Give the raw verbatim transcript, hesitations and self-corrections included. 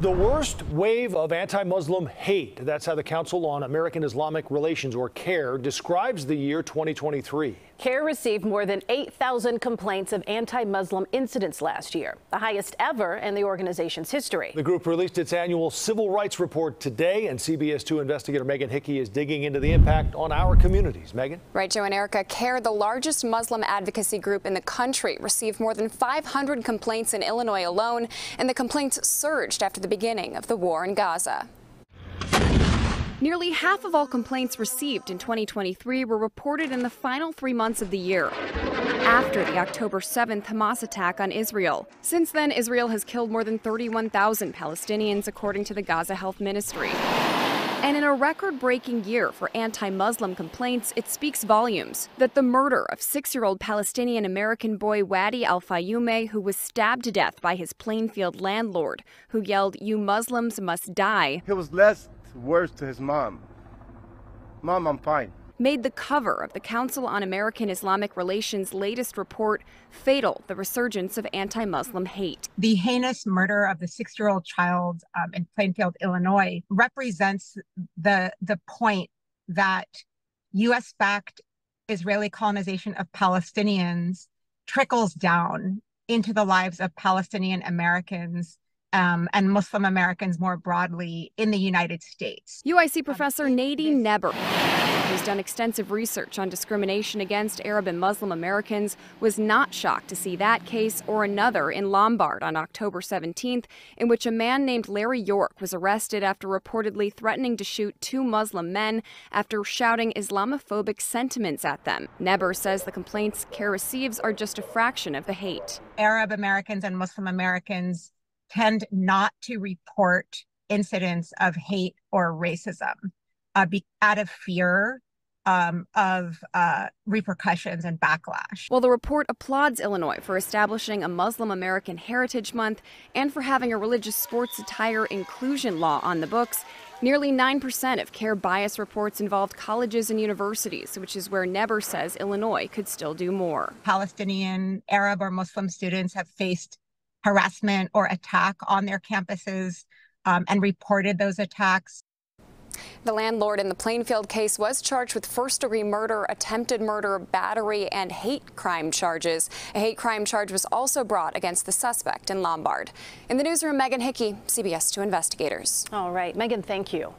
The worst wave of anti-Muslim hate. That's how the Council on American Islamic Relations, or CAIR, describes the year twenty twenty-three. CAIR received more than eight thousand complaints of anti-Muslim incidents last year, the highest ever in the organization's history. The group released its annual civil rights report today, and C B S two investigator Megan Hickey is digging into the impact on our communities. Megan? Right, Joe and Erica. CAIR, the largest Muslim advocacy group in the country, received more than five hundred complaints in Illinois alone, and the complaints surged after the beginning of the war in Gaza. Nearly half of all complaints received in twenty twenty-three were reported in the final three months of the year, after the October seventh Hamas attack on Israel. Since then, Israel has killed more than thirty-one thousand Palestinians, according to the Gaza Health Ministry. And in a record-breaking year for anti-Muslim complaints, it speaks volumes that the murder of six-year-old Palestinian-American boy Wadi Al-Fayoume, who was stabbed to death by his Plainfield landlord, who yelled, "You Muslims must die," he was last words to his mom. "Mom, I'm fine," made the cover of the Council on American Islamic Relations' latest report, Fatal, the Resurgence of Anti-Muslim Hate. The heinous murder of the six-year-old child um, in Plainfield, Illinois, represents the, the point that U S-backed Israeli colonization of Palestinians trickles down into the lives of Palestinian Americans Um, and Muslim Americans more broadly in the United States. U I C professor Nadine Neber, who's done extensive research on discrimination against Arab and Muslim Americans, was not shocked to see that case or another in Lombard on October seventeenth, in which a man named Larry York was arrested after reportedly threatening to shoot two Muslim men after shouting Islamophobic sentiments at them. Neber says the complaints CAIR receives are just a fraction of the hate. Arab Americans and Muslim Americans tend not to report incidents of hate or racism uh, be, out of fear um, of uh, repercussions and backlash. Well, the report applauds Illinois for establishing a Muslim American Heritage Month and for having a religious sports attire inclusion law on the books. Nearly nine percent of CAIR bias reports involved colleges and universities, which is where Neber says Illinois could still do more. Palestinian, Arab, or Muslim students have faced harassment or attack on their campuses um, and reported those attacks. The landlord in the Plainfield case was charged with first-degree murder, attempted murder, battery, and hate crime charges. A hate crime charge was also brought against the suspect in Lombard. In the newsroom, Megan Hickey, C B S two investigators. All right, Megan, thank you.